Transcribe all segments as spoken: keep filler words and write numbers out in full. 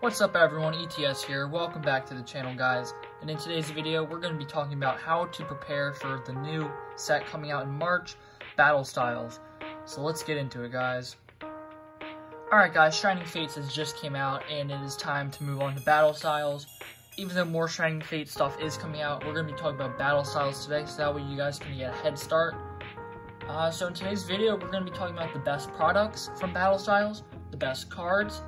What's up everyone, E T S here. Welcome back to the channel guys, and in today's video we're going to be talking about how to prepare for the new set coming out in March, Battle Styles. So let's get into it guys. Alright guys, Shining Fates has just came out and it is time to move on to Battle Styles. Even though more Shining Fates stuff is coming out, we're going to be talking about Battle Styles today so that way you guys can get a head start. Uh, so in today's video we're going to be talking about the best products from Battle Styles, the best cards,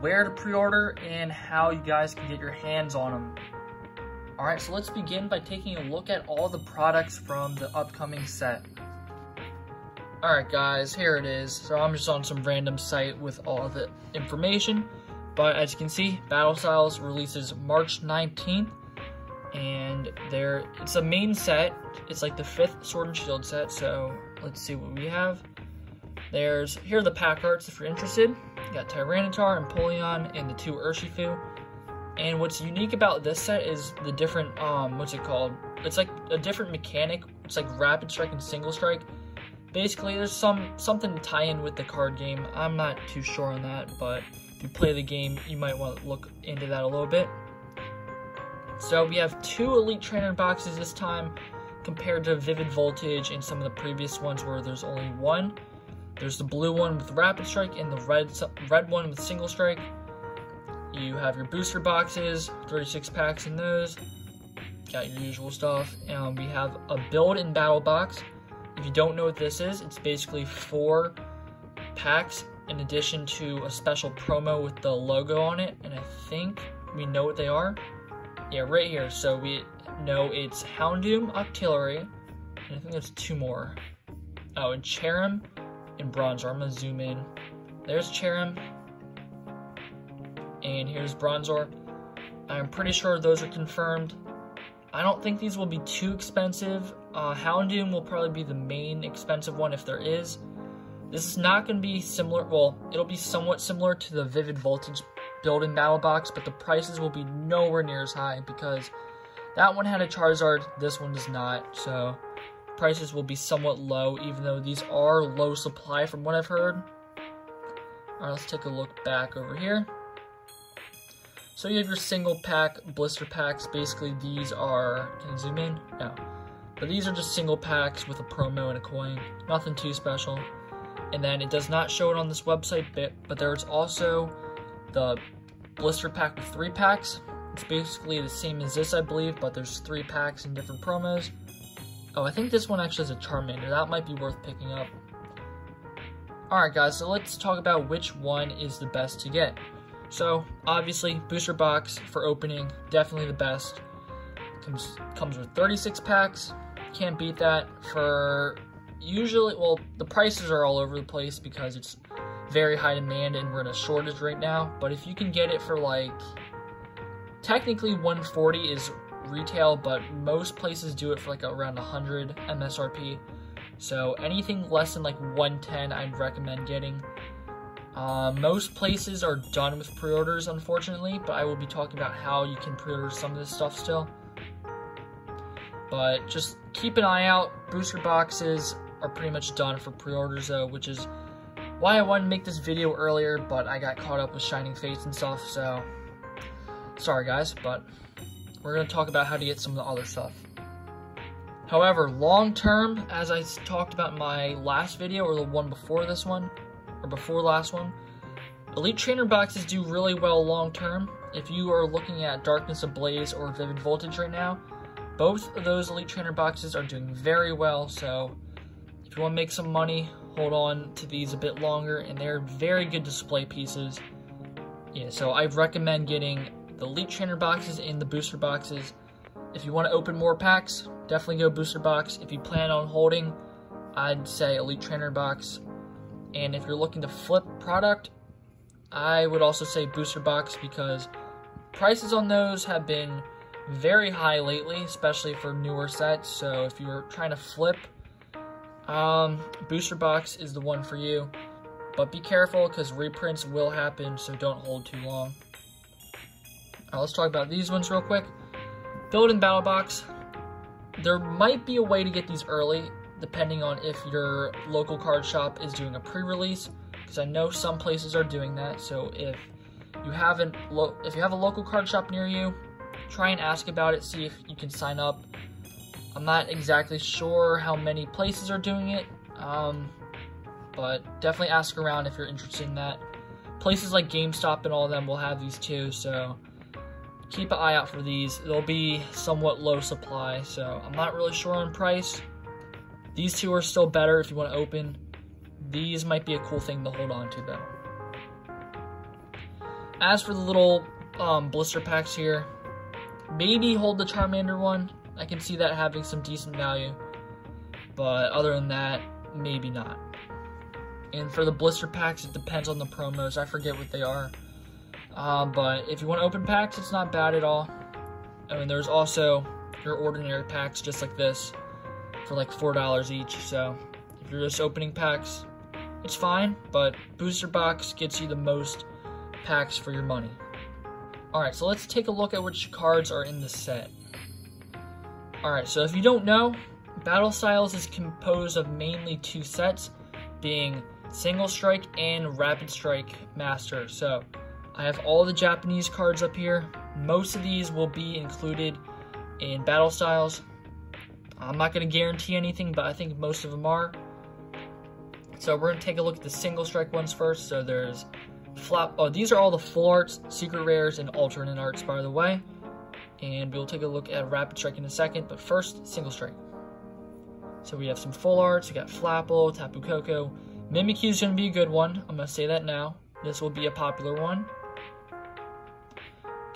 where to pre-order, and how you guys can get your hands on them. Alright, so let's begin by taking a look at all the products from the upcoming set. Alright guys, here it is. So I'm just on some random site with all the information, but as you can see, Battle Styles releases March nineteenth, and there it's a main set. It's like the fifth Sword and Shield set, so let's see what we have. There's, here are the pack arts if you're interested. You got Tyranitar, Empoleon, and the two Urshifu. And what's unique about this set is the different, um, what's it called? It's like a different mechanic. It's like Rapid Strike and Single Strike. Basically, there's some something to tie in with the card game. I'm not too sure on that, but if you play the game, you might want to look into that a little bit. So we have two Elite Trainer boxes this time compared to Vivid Voltage and some of the previous ones where there's only one. There's the blue one with Rapid Strike and the red red one with Single Strike. You have your booster boxes, thirty-six packs in those. Got your usual stuff. And we have a build and battle box. If you don't know what this is, it's basically four packs in addition to a special promo with the logo on it. And I think we know what they are. Yeah, right here. So we know it's Houndoom, Octillery, and I think there's two more. Oh, and Cherrim and Bronzor. I'm gonna zoom in. There's Cherrim, and here's Bronzor. I'm pretty sure those are confirmed. I don't think these will be too expensive. Uh, Houndoom will probably be the main expensive one if there is. This is not gonna be similar, well, it'll be somewhat similar to the Vivid Voltage build-in battle box, but the prices will be nowhere near as high because that one had a Charizard, this one does not, so prices will be somewhat low, even though these are low supply from what I've heard. Alright, let's take a look back over here. So you have your single pack blister packs. Basically these are, can I zoom in? No. But these are just single packs with a promo and a coin. Nothing too special. And then it does not show it on this website bit, but there is also the blister pack with three packs. It's basically the same as this I believe, but there's three packs and different promos. Oh, I think this one actually has a Charmander. That might be worth picking up. Alright guys, so let's talk about which one is the best to get. So, obviously, Booster Box for opening, definitely the best. Comes, comes with thirty-six packs. Can't beat that for usually, well, the prices are all over the place because it's very high demand and we're in a shortage right now. But if you can get it for like, technically one forty is retail, but most places do it for like around one hundred M S R P, so anything less than like one ten I'd recommend getting. Uh, most places are done with pre-orders unfortunately, but I will be talking about how you can pre-order some of this stuff still. But just keep an eye out, booster boxes are pretty much done for pre-orders though, which is why I wanted to make this video earlier, but I got caught up with Shining Fates and stuff, so sorry guys, but we're going to talk about how to get some of the other stuff. However, long term, as I talked about in my last video or the one before this one, or before last one, Elite Trainer boxes do really well long term. If you are looking at Darkness Ablaze or Vivid Voltage right now, both of those Elite Trainer boxes are doing very well, so if you want to make some money, hold on to these a bit longer, and they're very good display pieces. Yeah, so I recommend getting the Elite Trainer boxes and the booster boxes. If you want to open more packs, definitely go booster box. If you plan on holding, I'd say Elite Trainer box. And if you're looking to flip product, I would also say booster box because prices on those have been very high lately, especially for newer sets. So if you're trying to flip, um, booster box is the one for you. But be careful because reprints will happen, so don't hold too long. Now let's talk about these ones real quick. Build in battle box. There might be a way to get these early, depending on if your local card shop is doing a pre-release, because I know some places are doing that. So if you haven't, if you have a local card shop near you, try and ask about it, see if you can sign up. I'm not exactly sure how many places are doing it, um, but definitely ask around if you're interested in that. Places like GameStop and all of them will have these too, so keep an eye out for these. They'll be somewhat low supply, so I'm not really sure on price. These two are still better if you want to open. These might be a cool thing to hold on to though. As for the little um, blister packs here, maybe hold the Charmander one. I can see that having some decent value, but other than that, maybe not. And for the blister packs, it depends on the promos. I forget what they are. Um, but if you want to open packs, it's not bad at all. I mean, there's also your ordinary packs just like this for like four dollars each. So if you're just opening packs, it's fine. But Booster Box gets you the most packs for your money. Alright, so let's take a look at which cards are in the set. Alright, so if you don't know, Battle Styles is composed of mainly two sets, being Single Strike and Rapid Strike Master. So I have all the Japanese cards up here. Most of these will be included in Battle Styles. I'm not going to guarantee anything, but I think most of them are. So we're going to take a look at the Single Strike ones first. So there's Flap. Oh, these are all the full arts, secret rares, and alternate arts, by the way. And we'll take a look at Rapid Strike in a second, but first, Single Strike. So we have some full arts. We got Flapple, Tapu Koko. Mimikyu is going to be a good one. I'm going to say that now. This will be a popular one.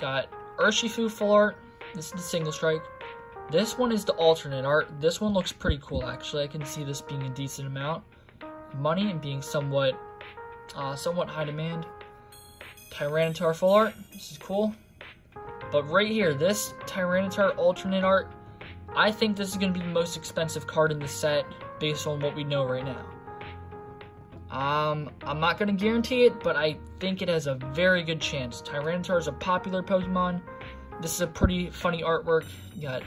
Got Urshifu full art. This is the Single Strike. This one is the alternate art. This one looks pretty cool, actually. I can see this being a decent amount of money and being somewhat, uh, somewhat high demand. Tyranitar full art. This is cool. But right here, this Tyranitar alternate art, I think this is going to be the most expensive card in the set based on what we know right now. Um, I'm not going to guarantee it, but I think it has a very good chance. Tyranitar is a popular Pokemon. This is a pretty funny artwork. You got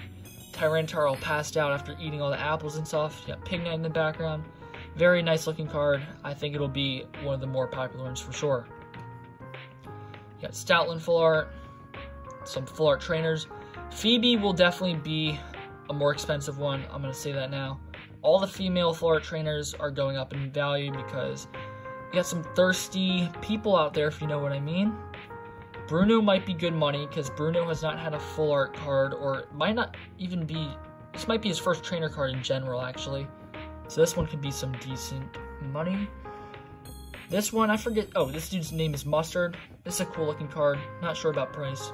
Tyranitar all passed out after eating all the apples and stuff. You got Pignite in the background. Very nice looking card. I think it'll be one of the more popular ones for sure. You got Stoutland full art. Some full art trainers. Phoebe will definitely be a more expensive one. I'm going to say that now. All the female full art trainers are going up in value because you got some thirsty people out there, if you know what I mean. Bruno might be good money because Bruno has not had a full art card, or might not even be, this might be his first trainer card in general, actually. So this one could be some decent money. This one, I forget, oh, this dude's name is Mustard. This is a cool looking card. Not sure about price.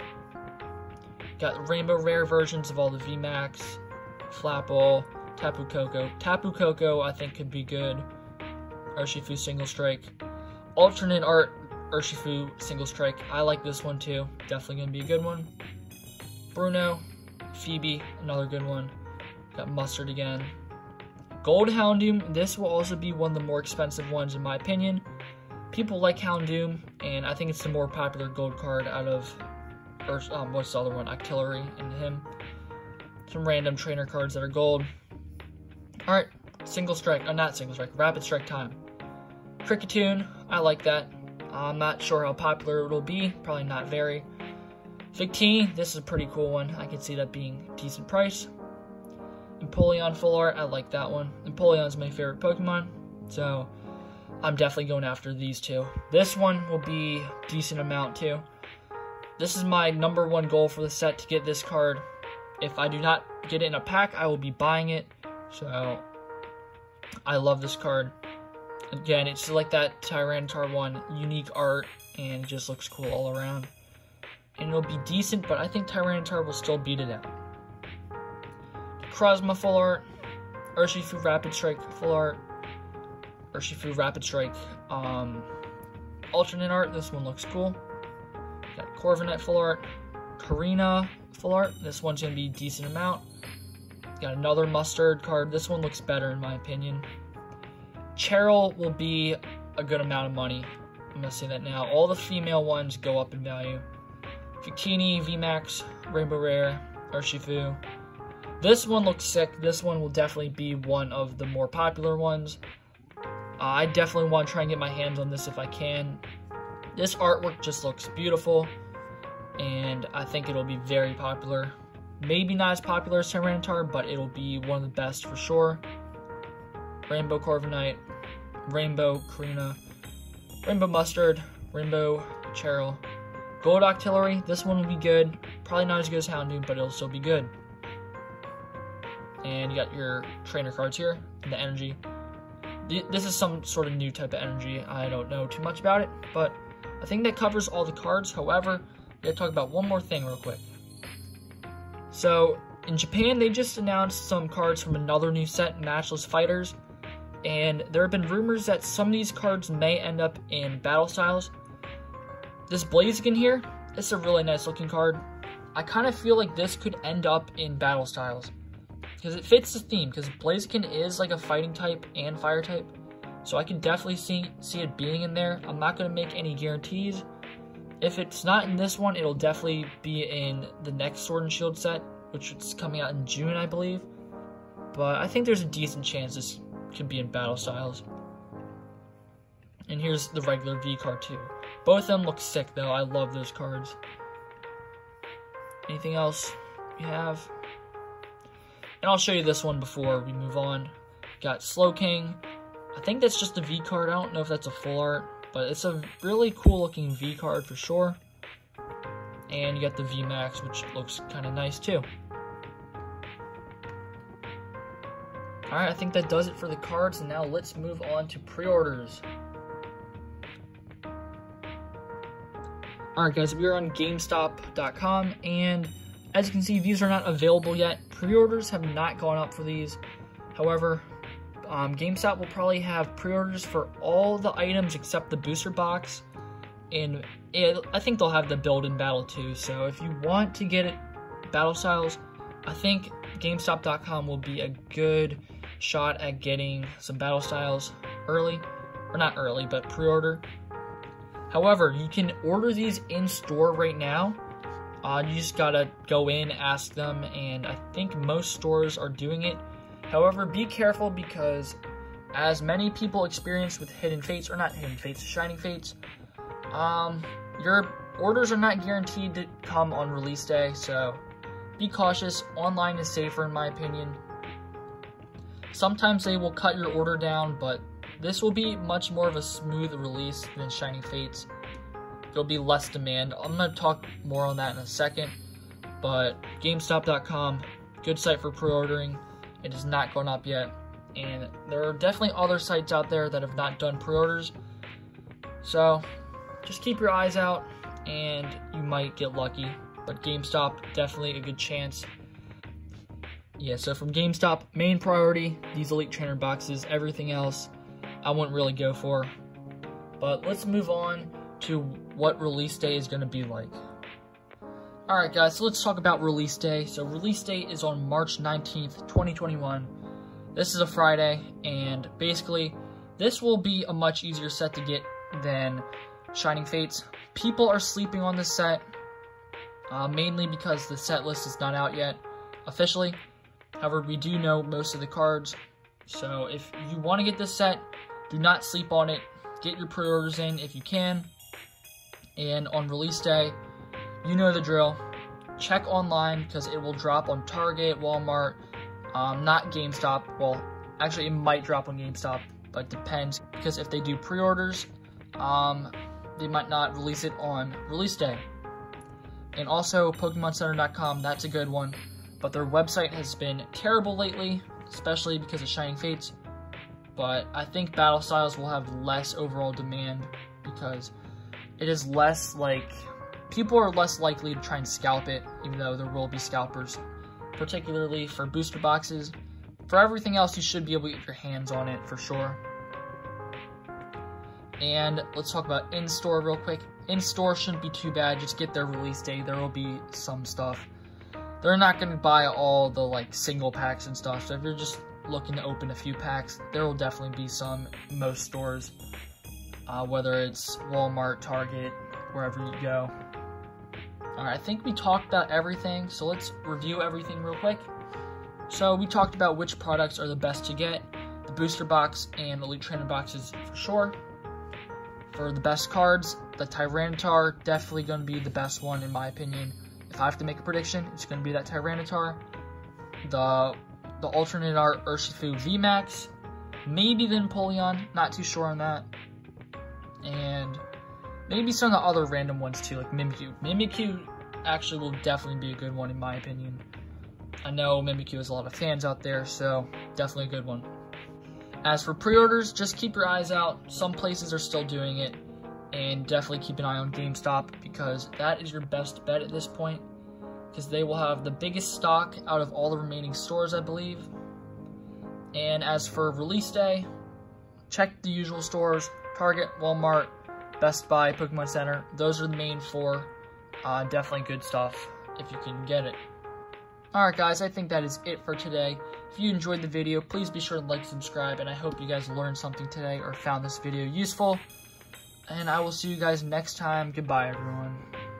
Got rainbow rare versions of all the V MAX, Flapple, Tapu Koko. Tapu Koko I think could be good. Urshifu Single Strike. Alternate art Urshifu Single Strike. I like this one too. Definitely going to be a good one. Bruno. Phoebe. Another good one. Got Mustard again. Gold Houndoom. This will also be one of the more expensive ones in my opinion. People like Houndoom, and I think it's the more popular gold card out of... Or, um, what's the other one? Octillery and him. Some random trainer cards that are gold. Alright, Single Strike. Oh, not Single Strike. Rapid Strike time. Cricketoon. I like that. I'm not sure how popular it'll be. Probably not very. Victini. This is a pretty cool one. I can see that being a decent price. Empoleon full art. I like that one. Empoleon's my favorite Pokemon. So, I'm definitely going after these two. This one will be a decent amount too. This is my number one goal for the set, to get this card. If I do not get it in a pack, I will be buying it. So, I love this card. Again, it's like that Tyranitar one, unique art, and it just looks cool all around. And it'll be decent, but I think Tyranitar will still beat it out. Krasma full art, Urshifu Rapid Strike full art, Urshifu Rapid Strike um, alternate art. This one looks cool. Got Corviknight full art, Karina full art. This one's going to be a decent amount. Got another Mustard card. This one looks better in my opinion. Cheryl will be a good amount of money. I'm going to say that now. All the female ones go up in value. Victini, V MAX, Rainbow Rare, Urshifu. This one looks sick. This one will definitely be one of the more popular ones. Uh, I definitely want to try and get my hands on this if I can. This artwork just looks beautiful, and I think it'll be very popular. Maybe not as popular as Tyranitar, but it'll be one of the best for sure. Rainbow Corviknight, Rainbow Karina, Rainbow Mustard, Rainbow Cheryl. Gold Octillery, this one will be good. Probably not as good as Houndoom, but it'll still be good. And you got your trainer cards here, the energy. This is some sort of new type of energy. I don't know too much about it, but I think that covers all the cards. However, we have to talk about one more thing real quick. So, in Japan, they just announced some cards from another new set, Matchless Fighters. And there have been rumors that some of these cards may end up in Battle Styles. This Blaziken here, it's a really nice looking card. I kind of feel like this could end up in Battle Styles, because it fits the theme, because Blaziken is like a fighting type and fire type. So I can definitely see, see it being in there. I'm not going to make any guarantees. If it's not in this one, it'll definitely be in the next Sword and Shield set, which is coming out in June, I believe. But I think there's a decent chance this could be in Battle Styles. And here's the regular V card too. Both of them look sick though. I love those cards. Anything else you have? And I'll show you this one before we move on. Got Slowking. I think that's just a V card. I don't know if that's a full art, but it's a really cool looking V card for sure. And you got the V Max, which looks kind of nice too. Alright, I think that does it for the cards, and now let's move on to pre-orders. Alright guys, we are on GameStop dot com, and as you can see, these are not available yet. Pre-orders have not gone up for these. However, um, GameStop will probably have pre-orders for all the items except the booster box. And it, I think they'll have the build-in battle too. So if you want to get it, Battle Styles, I think GameStop dot com will be a good shot at getting some Battle Styles early. Or not early, but pre-order. However, you can order these in store right now. Uh, you just gotta go in, ask them, and I think most stores are doing it. However, be careful, because as many people experienced with Hidden Fates, or not Hidden Fates, Shining Fates, um, your orders are not guaranteed to come on release day, so be cautious. Online is safer in my opinion. Sometimes they will cut your order down, but this will be much more of a smooth release than Shining Fates. There'll be less demand. I'm going to talk more on that in a second, but GameStop dot com, good site for pre-ordering. It has not gone up yet, and there are definitely other sites out there that have not done pre-orders, so just keep your eyes out, and you might get lucky, but GameStop, definitely a good chance. Yeah, so from GameStop, main priority, these Elite Trainer boxes. Everything else I wouldn't really go for, but let's move on to what release day is going to be like. Alright guys, so let's talk about release day. So release day is on March nineteenth, twenty twenty-one. This is a Friday, and basically this will be a much easier set to get than Shining Fates. People are sleeping on this set, uh, mainly because the set list is not out yet officially. However, we do know most of the cards, so if you want to get this set, do not sleep on it. Get your pre-orders in if you can. And on release day, you know the drill. Check online, because it will drop on Target, Walmart, um, not GameStop. Well, actually, it might drop on GameStop, but it depends. Because if they do pre-orders, um, they might not release it on release day. And also, Pokemon Center dot com, that's a good one. But their website has been terrible lately, especially because of Shining Fates. But I think Battle Styles will have less overall demand, because it is less, like, people are less likely to try and scalp it, even though there will be scalpers, particularly for booster boxes. For everything else, you should be able to get your hands on it for sure. And let's talk about in-store real quick. In-store shouldn't be too bad. Just get their release day. There will be some stuff. They're not going to buy all the, like, single packs and stuff, so if you're just looking to open a few packs, there will definitely be some in most stores. Uh, whether it's Walmart, Target, wherever you go. Alright, I think we talked about everything, so let's review everything real quick. So we talked about which products are the best to get, the booster box and Elite Trainer boxes for sure. For the best cards, the Tyranitar definitely going to be the best one in my opinion. If I have to make a prediction, it's going to be that Tyranitar. The the alternate are Urshifu V max, maybe the Empoleon, not too sure on that, and maybe some of the other random ones too, like Mimikyu. Mimikyu actually will definitely be a good one in my opinion. I know Mimikyu has a lot of fans out there, so definitely a good one. As for pre-orders, just keep your eyes out. Some places are still doing it, and definitely keep an eye on GameStop because that is your best bet at this point, because they will have the biggest stock out of all the remaining stores, I believe. And as for release day, check the usual stores: Target, Walmart, Best Buy, Pokemon Center. Those are the main four. Uh, definitely good stuff if you can get it. Alright guys, I think that is it for today. If you enjoyed the video, please be sure to like, subscribe, and I hope you guys learned something today or found this video useful. And I will see you guys next time. Goodbye, everyone.